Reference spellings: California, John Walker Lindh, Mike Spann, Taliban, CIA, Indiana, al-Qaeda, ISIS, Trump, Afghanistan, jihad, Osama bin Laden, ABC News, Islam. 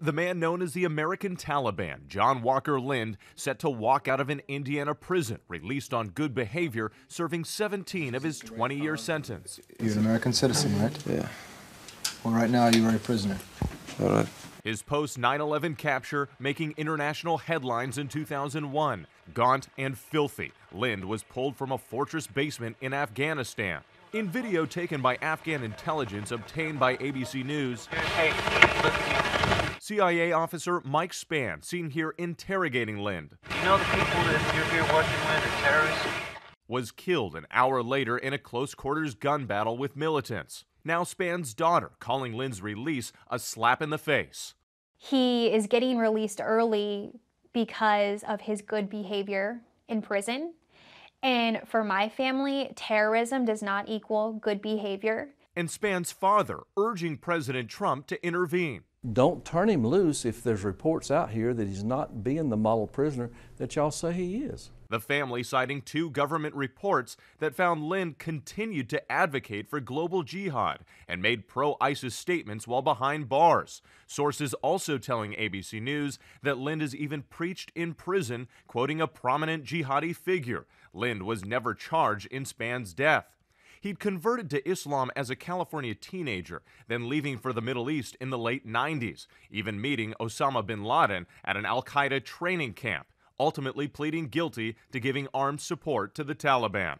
The man known as the American Taliban, John Walker Lindh, set to walk out of an Indiana prison, released on good behavior, serving 17 of his 20-year sentence. You're an American citizen, right? Yeah. Well, right now you're a prisoner. All right. His post-9/11 capture making international headlines in 2001. Gaunt and filthy, Lindh was pulled from a fortress basement in Afghanistan. In video taken by Afghan intelligence obtained by ABC News, CIA officer Mike Spann seen here interrogating Lindh. You know the people that you're here watching, Lindh, are terrorists? Was killed an hour later in a close-quarters gun battle with militants. Now Spann's daughter calling Lindh's release a slap in the face. He is getting released early because of his good behavior in prison. And for my family, terrorism does not equal good behavior. And Spann's father urging President Trump to intervene. Don't turn him loose if there's reports out here that he's not being the model prisoner that y'all say he is. The family citing two government reports that found Lindh continued to advocate for global jihad and made pro-ISIS statements while behind bars. Sources also telling ABC News that Lindh has even preached in prison, quoting a prominent jihadi figure. Lindh was never charged in Spann's death. He'd converted to Islam as a California teenager, then leaving for the Middle East in the late 90s, even meeting Osama bin Laden at an al-Qaeda training camp, ultimately pleading guilty to giving armed support to the Taliban.